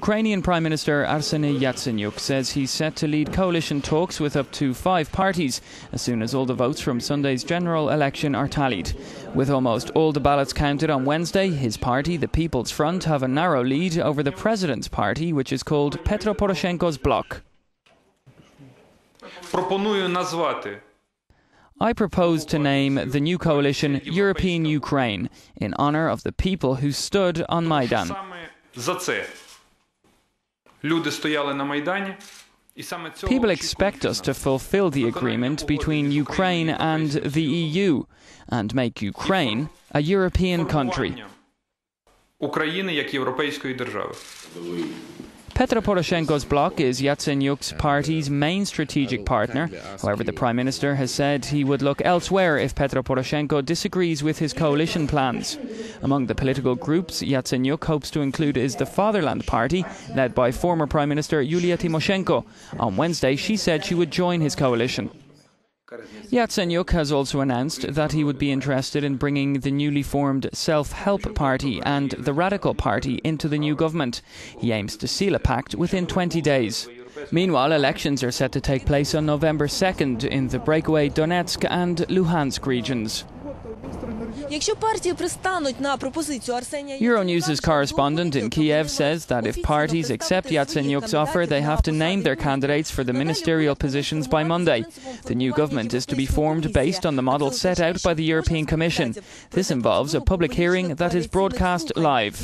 Ukrainian Prime Minister Arseniy Yatsenyuk says he's set to lead coalition talks with up to 5 parties as soon as all the votes from Sunday's general election are tallied. With almost all the ballots counted on Wednesday, his party, the People's Front, have a narrow lead over the president's party, which is called Petro Poroshenko's Bloc. I propose to name the new coalition European Ukraine in honor of the people who stood on Maidan. People expect us to fulfill the agreement between Ukraine and the EU and make Ukraine a European country. Petro Poroshenko's Bloc is Yatsenyuk's party's main strategic partner. However, the Prime Minister has said he would look elsewhere if Petro Poroshenko disagrees with his coalition plans. Among the political groups Yatsenyuk hopes to include is the Fatherland Party, led by former Prime Minister Yulia Tymoshenko. On Wednesday, she said she would join his coalition. Yatsenyuk has also announced that he would be interested in bringing the newly formed Self-Help Party and the Radical Party into the new government. He aims to seal a pact within 20 days. Meanwhile, elections are set to take place on November 2nd in the breakaway Donetsk and Luhansk regions. Euronews's correspondent in Kiev says that if parties accept Yatsenyuk's offer, they have to name their candidates for the ministerial positions by Monday. The new government is to be formed based on the model set out by the European Commission. This involves a public hearing that is broadcast live.